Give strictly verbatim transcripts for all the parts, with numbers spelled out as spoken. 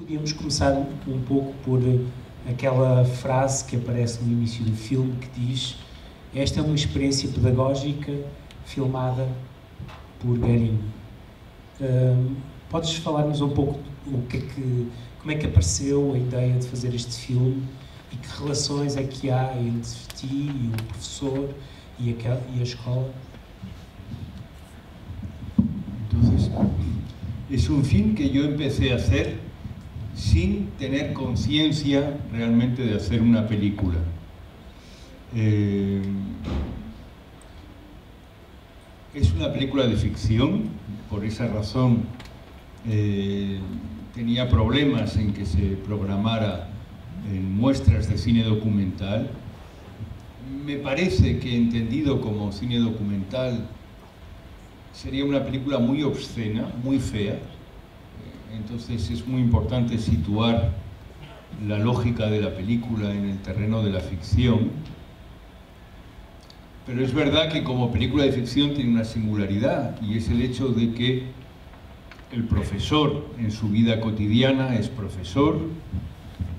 Podíamos começar um pouco por aquela frase que aparece no início do filme que diz: esta é uma experiência pedagógica filmada por Garim. Um, podes falar-nos um pouco o que é que, como é que apareceu a ideia de fazer este filme e que relações é que há entre ti e o professor e a, e a escola? Então, es un film que yo empecé a hacer sin tener conciencia realmente de hacer una película. Eh, es una película de ficción, por esa razón eh, tenía problemas en que se programara en muestras de cine documental. Me parece que, entendido como cine documental, sería una película muy obscena, muy fea. Entonces es muy importante situar la lógica de la película en el terreno de la ficción. Pero es verdad que como película de ficción tiene una singularidad, y es el hecho de que el profesor en su vida cotidiana es profesor,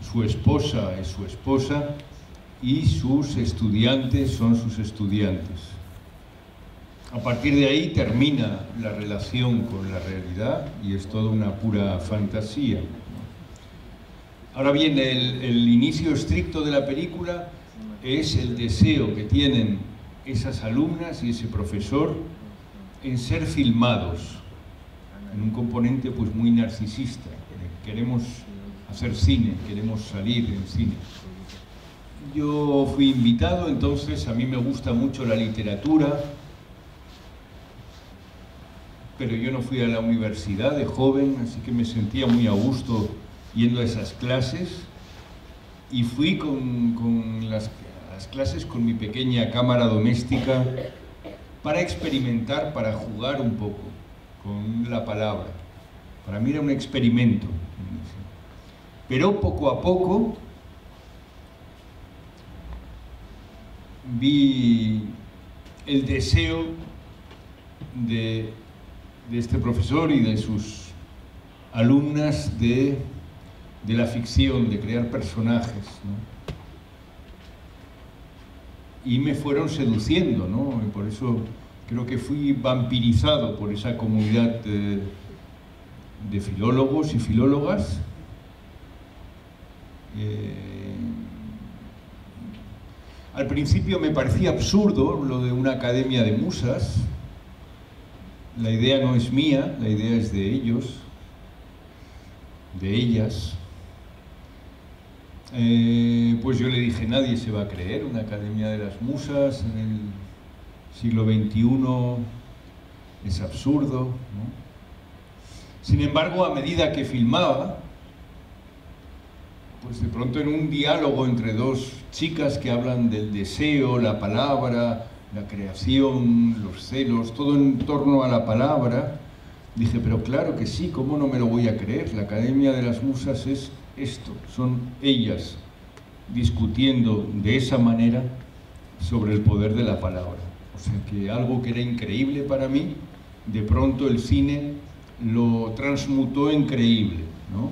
su esposa es su esposa y sus estudiantes son sus estudiantes. A partir de ahí termina la relación con la realidad y es toda una pura fantasía. Ahora bien, el, el inicio estricto de la película es el deseo que tienen esas alumnas y ese profesor en ser filmados, en un componente pues muy narcisista. Queremos hacer cine, queremos salir en cine. Yo fui invitado, entonces a mí me gusta mucho la literatura, pero yo no fui a la universidad de joven, así que me sentía muy a gusto yendo a esas clases, y fui con, con las, las clases con mi pequeña cámara doméstica para experimentar, para jugar un poco con la palabra. Para mí era un experimento. Pero poco a poco vi el deseo de de este profesor y de sus alumnas de, de la ficción, de crear personajes, ¿no? Y me fueron seduciendo, ¿no? Y por eso creo que fui vampirizado por esa comunidad de, de filólogos y filólogas. Eh, al principio me parecía absurdo lo de una academia de musas. La idea no es mía, la idea es de ellos, de ellas. Eh, pues yo le dije, nadie se va a creer una academia de las musas en el siglo veintiuno, es absurdo, ¿no? Sin embargo, a medida que filmaba, pues de pronto en un diálogo entre dos chicas que hablan del deseo, la palabra, la creación, los celos, todo en torno a la palabra, dije, pero claro que sí, ¿cómo no me lo voy a creer? La Academia de las Musas es esto, son ellas discutiendo de esa manera sobre el poder de la palabra. O sea que algo que era increíble para mí, de pronto el cine lo transmutó en creíble, ¿no?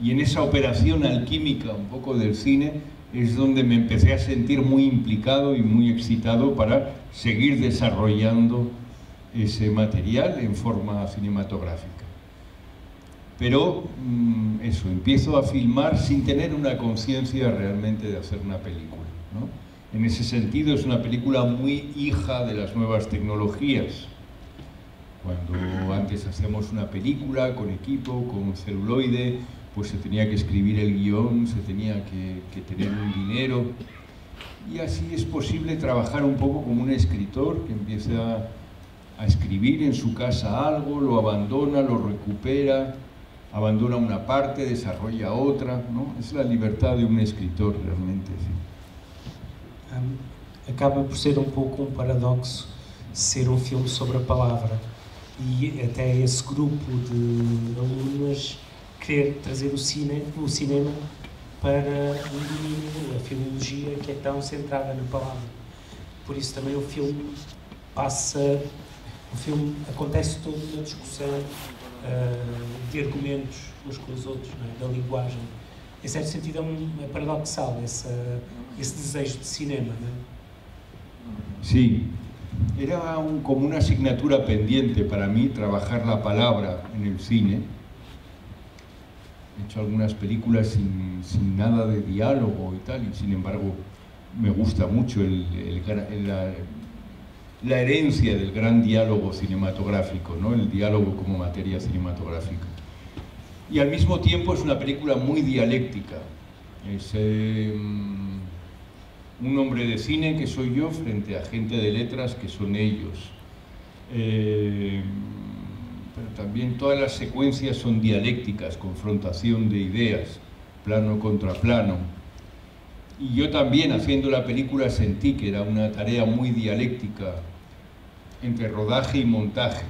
Y en esa operación alquímica un poco del cine, es donde me empecé a sentir muy implicado y muy excitado para seguir desarrollando ese material en forma cinematográfica. Pero eso, empiezo a filmar sin tener una conciencia realmente de hacer una película, ¿no? En ese sentido es una película muy hija de las nuevas tecnologías. Cuando antes hacíamos una película con equipo, con celuloide, pues se tenía que escribir el guión, se tenía que, que tener un dinero, y así es posible trabajar un poco como un escritor que empieza a escribir en su casa algo, lo abandona, lo recupera, abandona una parte, desarrolla otra, ¿no? Es la libertad de un escritor realmente. Sí. Um, acaba por ser un poco un paradoxo ser un filme sobre la palabra, y até ese grupo de alumnos querer trazer o, cine, o cinema para um domínio, a filologia que é tão centrada na palavra. Por isso também o filme passa, o filme acontece toda uma discussão uh, de argumentos uns com os outros, não é? Da linguagem. Em certo sentido, é, um, é paradoxal esse, esse desejo de cinema, não é? Sim. Era un, como una asignatura pendiente para mí trabajar la palabra en el cine. He hecho algunas películas sin, sin nada de diálogo y tal, y sin embargo me gusta mucho el, el, el, la, la herencia del gran diálogo cinematográfico, ¿no? El diálogo como materia cinematográfica. Y al mismo tiempo es una película muy dialéctica. Es, eh, un hombre de cine que soy yo frente a gente de letras que son ellos. Eh, pero también todas las secuencias son dialécticas, confrontación de ideas, plano contra plano. Y yo también, haciendo la película, sentí que era una tarea muy dialéctica entre rodaje y montaje.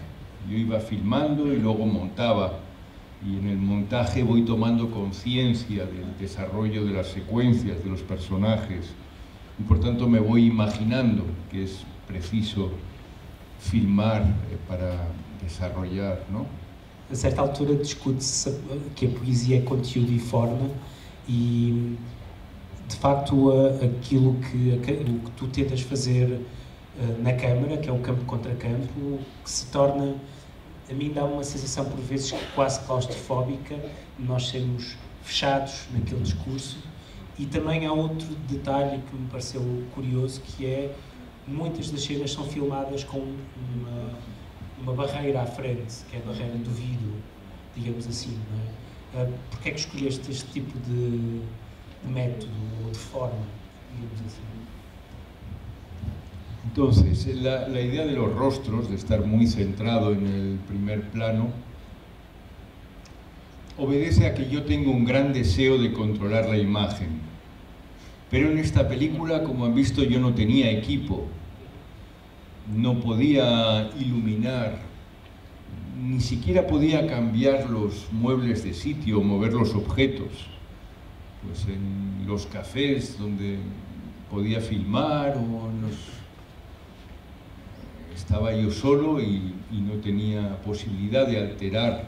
Yo iba filmando y luego montaba. Y en el montaje voy tomando conciencia del desarrollo de las secuencias, de los personajes. Y por tanto me voy imaginando que es preciso filmar para desarrollar, ¿no? A certa altura discute-se que a poesia é conteúdo e forma, e de facto aquilo que, aquilo que tu tentas fazer na câmara, que é o campo contra campo, que se torna, a mim dá uma sensação por vezes quase claustrofóbica, nós sermos fechados naquele discurso. E também há outro detalhe que me pareceu curioso, que é muitas das cenas são filmadas com uma, uma barreira à frente, que é a barreira do vidro, digamos assim, não é? Porquê é que escolheste este tipo de, de método ou de forma, digamos assim? Entonces, la, la idea de los rostros, de estar muy centrado en el primer plano, obedece a que yo tengo un gran deseo de controlar la imagen. Pero en esta película, como han visto, yo no tenía equipo. No podía iluminar, ni siquiera podía cambiar los muebles de sitio o mover los objetos. Pues en los cafés donde podía filmar o los... estaba yo solo y, y no tenía posibilidad de alterar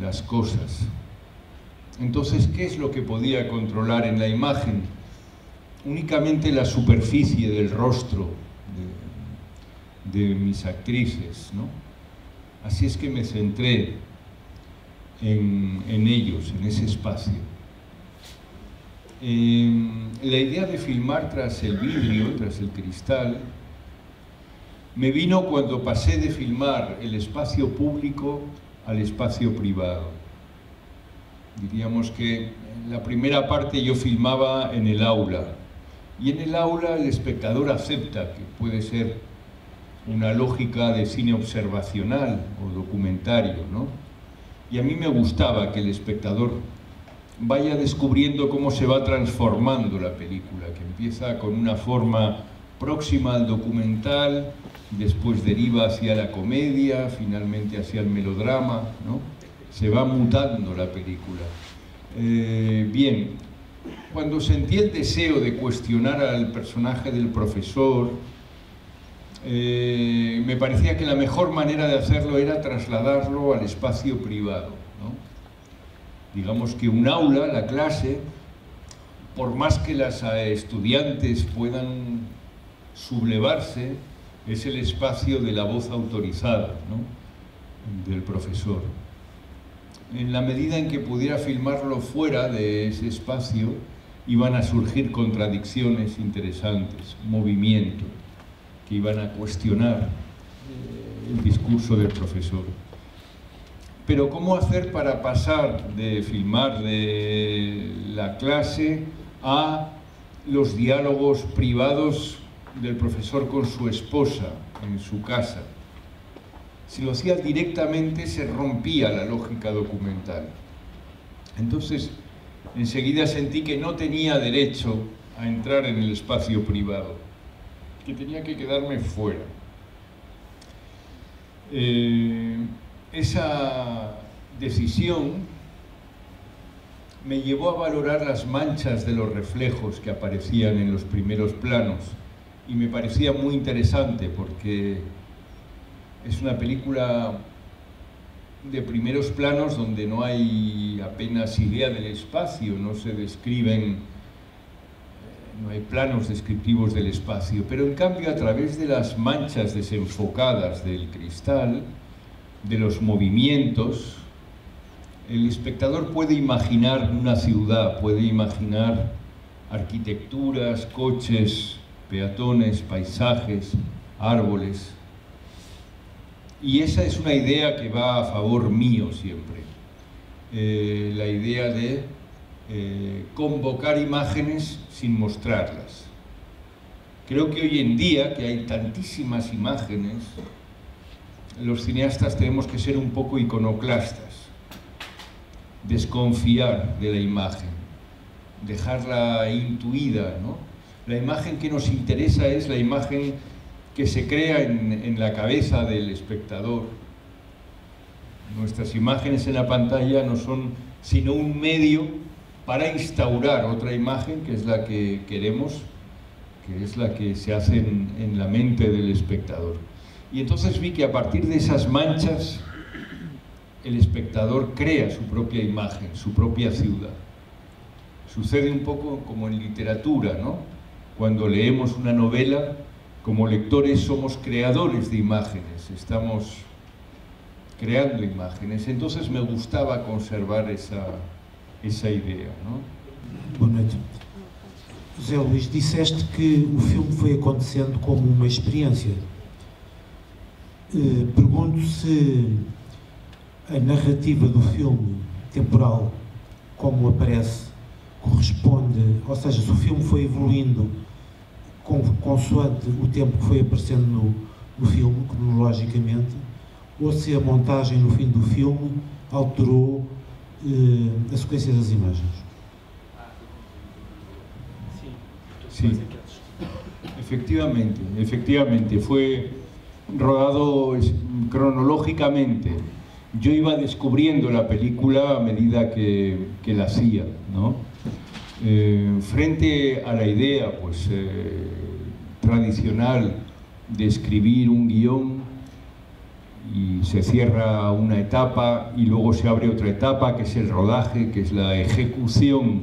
las cosas. Entonces, ¿qué es lo que podía controlar en la imagen? Únicamente la superficie del rostro de, de mis actrices, ¿no? Así es que me centré en, en ellos, en ese espacio. Eh, la idea de filmar tras el vidrio, tras el cristal, me vino cuando pasé de filmar el espacio público al espacio privado. Diríamos que la primera parte yo filmaba en el aula, y en el aula el espectador acepta que puede ser una lógica de cine observacional o documentario, ¿no? Y a mí me gustaba que el espectador vaya descubriendo cómo se va transformando la película, que empieza con una forma próxima al documental, después deriva hacia la comedia, finalmente hacia el melodrama, ¿no? Se va mutando la película. Eh, bien, cuando sentí el deseo de cuestionar al personaje del profesor, eh, me parecía que la mejor manera de hacerlo era trasladarlo al espacio privado, ¿no? Digamos que un aula, la clase, por más que las estudiantes puedan sublevarse, es el espacio de la voz autorizada, ¿no? Del profesor. En la medida en que pudiera filmarlo fuera de ese espacio, iban a surgir contradicciones interesantes, movimientos que iban a cuestionar el discurso del profesor. Pero ¿cómo hacer para pasar de filmar de la clase a los diálogos privados del profesor con su esposa en su casa? Si lo hacía directamente, se rompía la lógica documental. Entonces, enseguida sentí que no tenía derecho a entrar en el espacio privado, que tenía que quedarme fuera. Eh, esa decisión me llevó a valorar las manchas de los reflejos que aparecían en los primeros planos, y me parecía muy interesante porque es una película de primeros planos donde no hay apenas idea del espacio, no se describen, no hay planos descriptivos del espacio, pero en cambio a través de las manchas desenfocadas del cristal, de los movimientos, el espectador puede imaginar una ciudad, puede imaginar arquitecturas, coches, peatones, paisajes, árboles. Y esa es una idea que va a favor mío siempre. Eh, la idea de eh, convocar imágenes sin mostrarlas. Creo que hoy en día, que hay tantísimas imágenes, los cineastas tenemos que ser un poco iconoclastas. Desconfiar de la imagen, dejarla intuida, ¿no? La imagen que nos interesa es la imagen que se crea en, en la cabeza del espectador. Nuestras imágenes en la pantalla no son sino un medio para instaurar otra imagen que es la que queremos, que es la que se hace en, en la mente del espectador. Y entonces vi que a partir de esas manchas el espectador crea su propia imagen, su propia ciudad. Sucede un poco como en literatura, ¿no? Cuando leemos una novela, como lectores somos creadores de imágenes, estamos creando imágenes. Entonces me gustaba conservar esa, esa idea, ¿no? Boa noite. José Luís, disseste que o filme foi acontecendo como uma experiência. Eh, pergunto se a narrativa do filme, temporal, como aparece, corresponde, ou seja, se o filme foi evoluindo consoante o tempo que foi aparecendo no, no filme, cronologicamente, ou se a montagem no fim do filme alterou eh, a sequência das imagens. Sim, sí. efectivamente, efectivamente, foi rodado cronológicamente. Yo iba descubriendo la película a medida que, que la hacía, ¿no? Eh, frente a la idea pues, eh, tradicional de escribir un guión y se cierra una etapa y luego se abre otra etapa que es el rodaje, que es la ejecución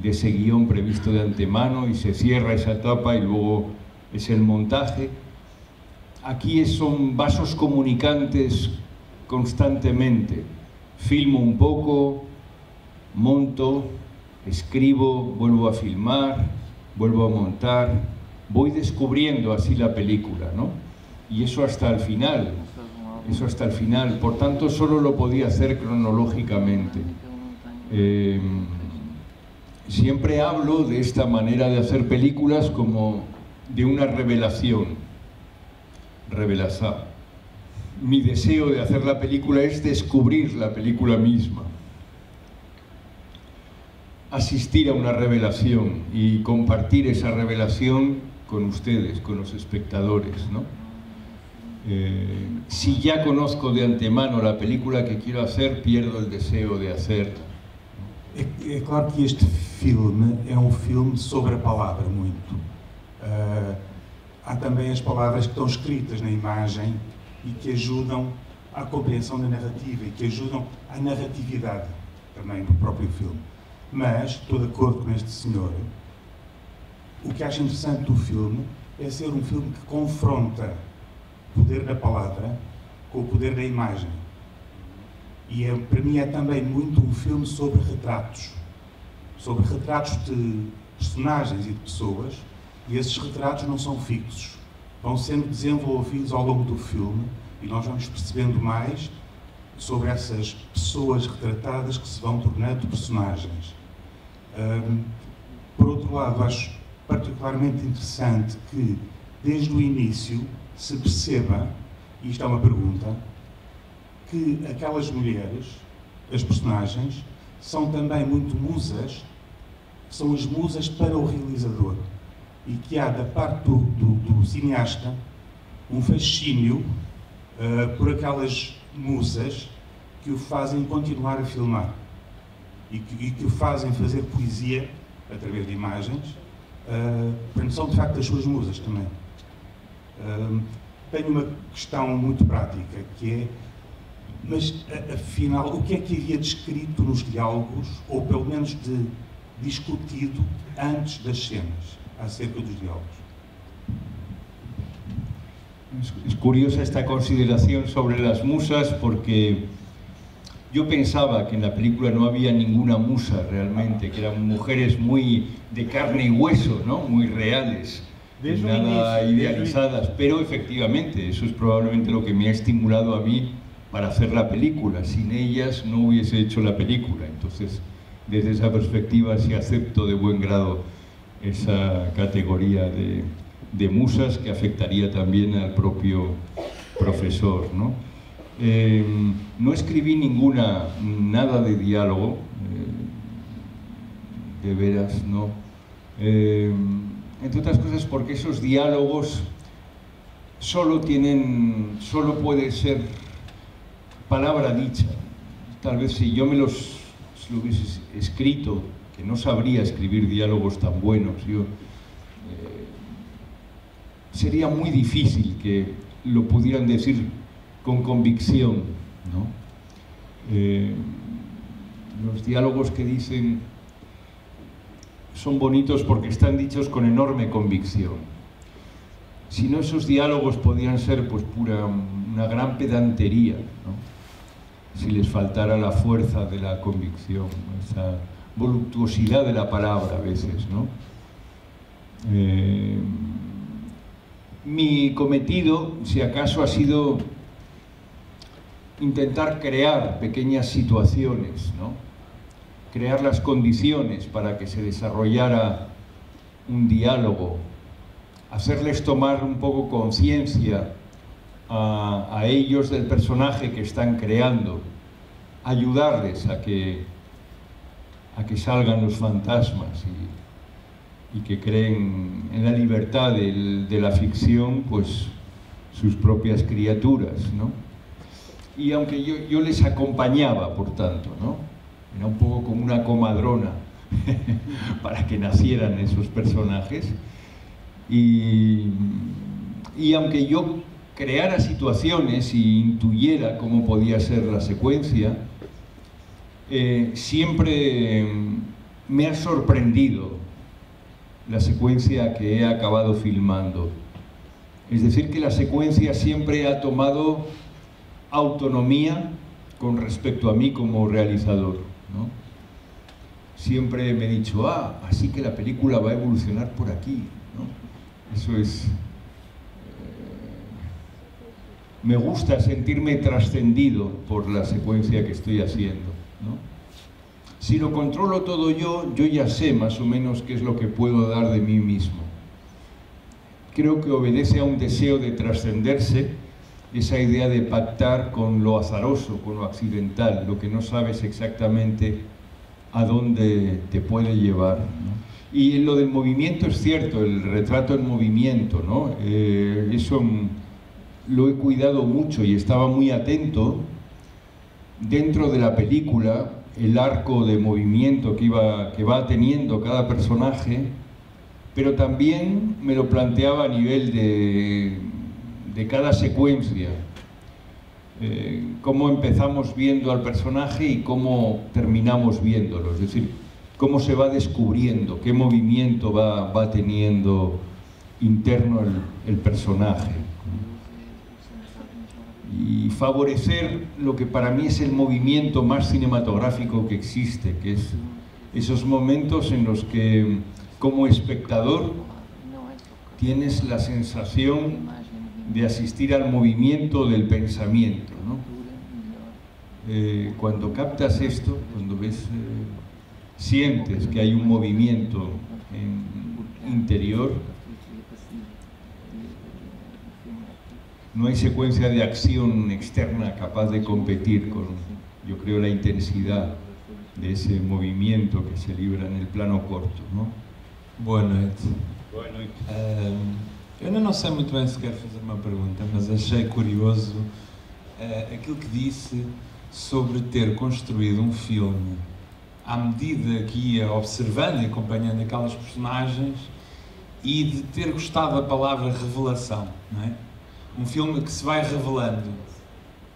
de ese guión previsto de antemano y se cierra esa etapa y luego es el montaje. Aquí son vasos comunicantes constantemente. Filmo un poco, monto, escribo, vuelvo a filmar, vuelvo a montar, voy descubriendo así la película, ¿no? Y eso hasta el final, eso hasta el final. Por tanto, solo lo podía hacer cronológicamente. Eh, siempre hablo de esta manera de hacer películas como de una revelación. Revelación. Mi deseo de hacer la película es descubrir la película misma, asistir a una revelación y compartir esa revelación con ustedes, con los espectadores, ¿no? Eh, si ya conozco de antemano la película que quiero hacer, pierdo el deseo de hacerla. É, é claro que este filme é um filme sobre a palavra, muito. Uh, há também as palavras que estão escritas na imagem e que ajudam à compreensão da narrativa e que ajudam à narratividade também do próprio filme. Mas, estou de acordo com este senhor, o que acho interessante do filme é ser um filme que confronta o poder da palavra com o poder da imagem. E é, para mim é também muito um filme sobre retratos, sobre retratos de personagens e de pessoas, e esses retratos não são fixos. Vão sendo desenvolvidos ao longo do filme e nós vamos percebendo mais sobre essas pessoas retratadas que se vão tornando personagens. Um, por outro lado, acho particularmente interessante que, desde o início, se perceba, e isto é uma pergunta, que aquelas mulheres, as personagens, são também muito musas, são as musas para o realizador. E que há, da parte do, do, do cineasta, um fascínio uh, por aquelas musas que o fazem continuar a filmar e que, e que o fazem fazer poesia através de imagens. Uh, portanto, são de facto as suas musas também. Uh, tenho uma questão muito prática, que é Mas, afinal, o que é que havia descrito nos diálogos, ou pelo menos de discutido, antes das cenas, acerca dos diálogos? Es curiosa esta consideración sobre las musas porque yo pensaba que en la película no había ninguna musa realmente, que eran mujeres muy de carne y hueso, ¿no? Muy reales, nada idealizadas, pero efectivamente eso es probablemente lo que me ha estimulado a mí para hacer la película. Sin ellas no hubiese hecho la película. Entonces, desde esa perspectiva sí acepto de buen grado esa categoría de... de musas que afectaría también al propio profesor, ¿no? Eh, no escribí ninguna, nada de diálogo, eh, de veras, ¿no? Eh, entre otras cosas porque esos diálogos solo tienen, solo puede ser palabra dicha. Tal vez si yo me los, si lo hubiese escrito, que no sabría escribir diálogos tan buenos, yo... Eh, sería muy difícil que lo pudieran decir con convicción, ¿no? Eh, los diálogos que dicen son bonitos porque están dichos con enorme convicción. Si no, esos diálogos podían ser pues pura, una gran pedantería, ¿no? Si les faltara la fuerza de la convicción, esa voluptuosidad de la palabra a veces, ¿no? Eh, Mi cometido, si acaso, ha sido intentar crear pequeñas situaciones, ¿no? Crear las condiciones para que se desarrollara un diálogo, hacerles tomar un poco conciencia a, a ellos del personaje que están creando, ayudarles a que, a que salgan los fantasmas y... y que creen en la libertad de, de la ficción, pues sus propias criaturas, ¿no? Y aunque yo, yo les acompañaba, por tanto, ¿no? Era un poco como una comadrona para que nacieran esos personajes. Y, y aunque yo creara situaciones e intuyera cómo podía ser la secuencia, eh, siempre me ha sorprendido la secuencia que he acabado filmando. Es decir, que la secuencia siempre ha tomado autonomía con respecto a mí como realizador, ¿no? Siempre me he dicho, ah, así que la película va a evolucionar por aquí, ¿no? Eso es... Eh, me gusta sentirme trascendido por la secuencia que estoy haciendo, ¿no? Si lo controlo todo yo, yo ya sé más o menos qué es lo que puedo dar de mí mismo. Creo que obedece a un deseo de trascenderse, esa idea de pactar con lo azaroso, con lo accidental, lo que no sabes exactamente a dónde te puede llevar, ¿no? Y en lo del movimiento es cierto, el retrato en movimiento, ¿no? Eh, eso lo he cuidado mucho y estaba muy atento dentro de la película. El arco de movimiento que, iba, que va teniendo cada personaje, pero también me lo planteaba a nivel de, de cada secuencia, eh, cómo empezamos viendo al personaje y cómo terminamos viéndolo, es decir, cómo se va descubriendo, qué movimiento va, va teniendo interno el, el personaje. Y favorecer lo que para mí es el movimiento más cinematográfico que existe, que es esos momentos en los que, como espectador, tienes la sensación de asistir al movimiento del pensamiento, ¿no? Eh, cuando captas esto, cuando ves, eh, sientes que hay un movimiento en, interior. No hay secuencia de acción externa capaz de competir con, yo creo, la intensidad de ese movimiento que se libra en el plano corto, ¿no? Boa noite. Boa noite. Uh, eu ainda não sei muito bem se quero fazer uma pergunta, mas achei curioso uh, aquilo que disse sobre ter construído um filme à medida que ia observando e acompanhando aquelas personagens e de ter gostado da palavra revelação, não é? Um filme que se vai revelando,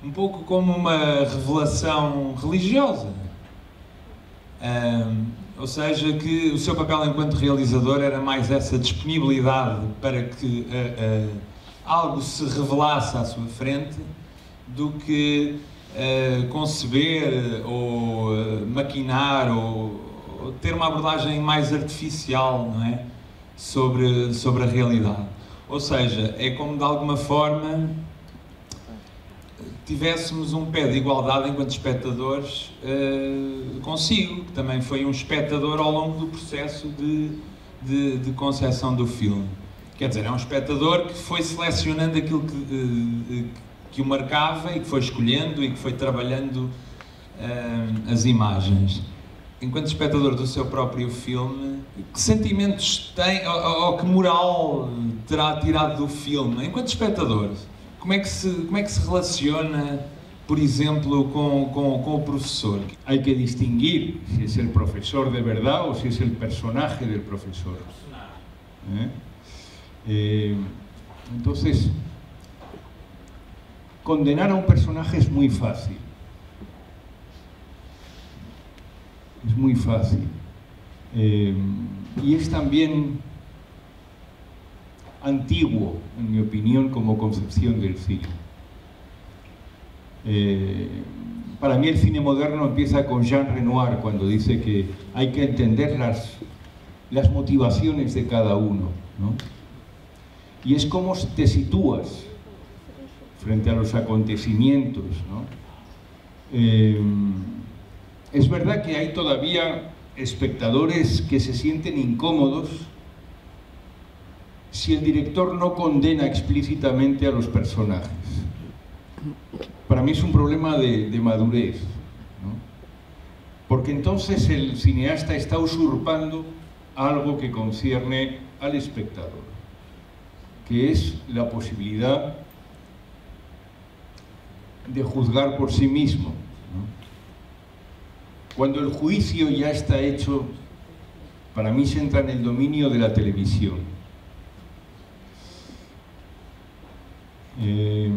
um pouco como uma revelação religiosa. Um, ou seja, que o seu papel enquanto realizador era mais essa disponibilidade para que uh, uh, algo se revelasse à sua frente do que uh, conceber ou uh, maquinar ou, ou ter uma abordagem mais artificial, não é? Sobre, sobre a realidade. Ou seja, é como de alguma forma tivéssemos um pé de igualdade enquanto espectadores uh, consigo, que também foi um espectador ao longo do processo de, de, de concepção do filme. Quer dizer, é um espectador que foi selecionando aquilo que, uh, que o marcava e que foi escolhendo e que foi trabalhando uh, as imagens. Enquanto espectador do seu próprio filme, que sentimentos tem, ou, ou que moral terá tirado do filme? Enquanto espectador, como é que se, como é que se relaciona, por exemplo, com, com, com o professor? Hay que distinguir si es el profesor de verdad o si es el personaje del profesor. ¿Eh? Eh, entonces, condenar a un personaje es muy fácil. Es muy fácil. Eh, y es también antiguo, en mi opinión, como concepción del cine. Eh, para mí el cine moderno empieza con Jean Renoir, cuando dice que hay que entender las, las motivaciones de cada uno, ¿no? Y es cómo te sitúas frente a los acontecimientos, ¿no? Eh, Es verdad que hay todavía espectadores que se sienten incómodos si el director no condena explícitamente a los personajes. Para mí es un problema de, de madurez, ¿no? Porque entonces el cineasta está usurpando algo que concierne al espectador, que es la posibilidad de juzgar por sí mismo, ¿no? Cuando el juicio ya está hecho, para mí se entra en el dominio de la televisión. Eh,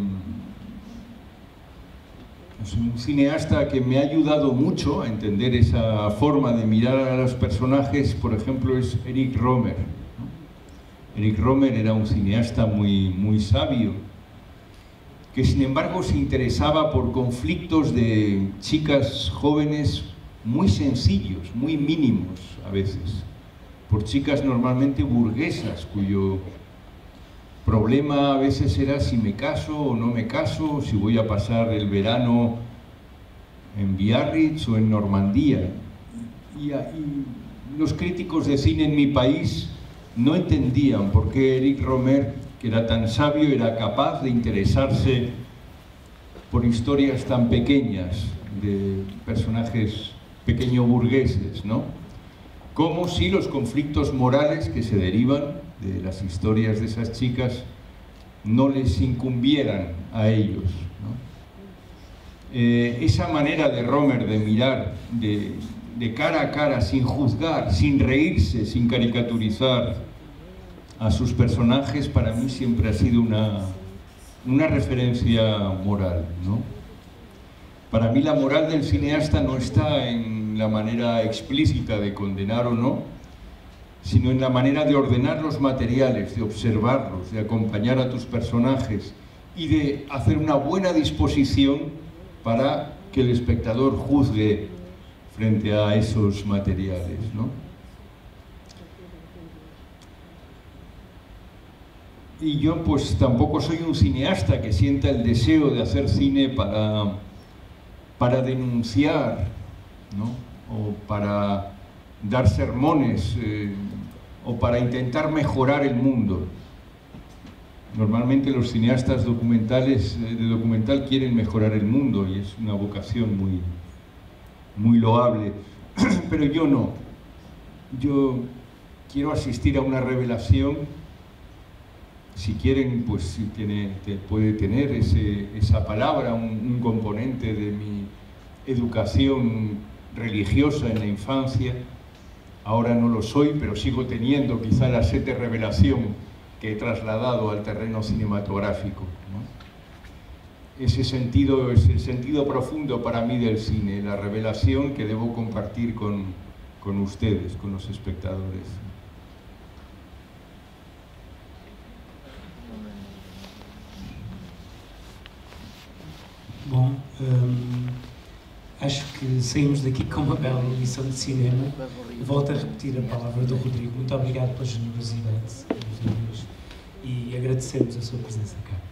es un cineasta que me ha ayudado mucho a entender esa forma de mirar a los personajes, por ejemplo, es Eric Rohmer, ¿no? Eric Rohmer era un cineasta muy, muy sabio, que sin embargo se interesaba por conflictos de chicas jóvenes muy sencillos, muy mínimos a veces, por chicas normalmente burguesas, cuyo problema a veces era si me caso o no me caso, si voy a pasar el verano en Biarritz o en Normandía. Y, y los críticos de cine en mi país no entendían por qué Eric Rohmer, que era tan sabio, era capaz de interesarse por historias tan pequeñas de personajes pequeño burgueses, ¿no? Como si los conflictos morales que se derivan de las historias de esas chicas no les incumbieran a ellos, ¿no? Eh, esa manera de Rohmer de mirar de, de cara a cara, sin juzgar, sin reírse, sin caricaturizar a sus personajes, para mí siempre ha sido una, una referencia moral, ¿no? Para mí la moral del cineasta no está en la manera explícita de condenar o no, sino en la manera de ordenar los materiales, de observarlos, de acompañar a tus personajes y de hacer una buena disposición para que el espectador juzgue frente a esos materiales, ¿no? Y yo pues tampoco soy un cineasta que sienta el deseo de hacer cine para, para denunciar, ¿no? O para dar sermones, eh, o para intentar mejorar el mundo. Normalmente los cineastas documentales de documental quieren mejorar el mundo y es una vocación muy, muy loable. Pero yo no. Yo quiero asistir a una revelación. Si quieren, pues si tiene, puede tener ese, esa palabra, un, un componente de mi educación religiosa en la infancia. Ahora no lo soy, pero sigo teniendo quizá la sed de revelación que he trasladado al terreno cinematográfico, ¿no? ese sentido, es el sentido profundo para mí del cine, la revelación que debo compartir con, con ustedes, con los espectadores. Bom, hum, acho que saímos daqui com uma bela lição de cinema. Volto a repetir a palavra do Rodrigo. Muito obrigado pela generosidade e agradecemos a sua presença cá.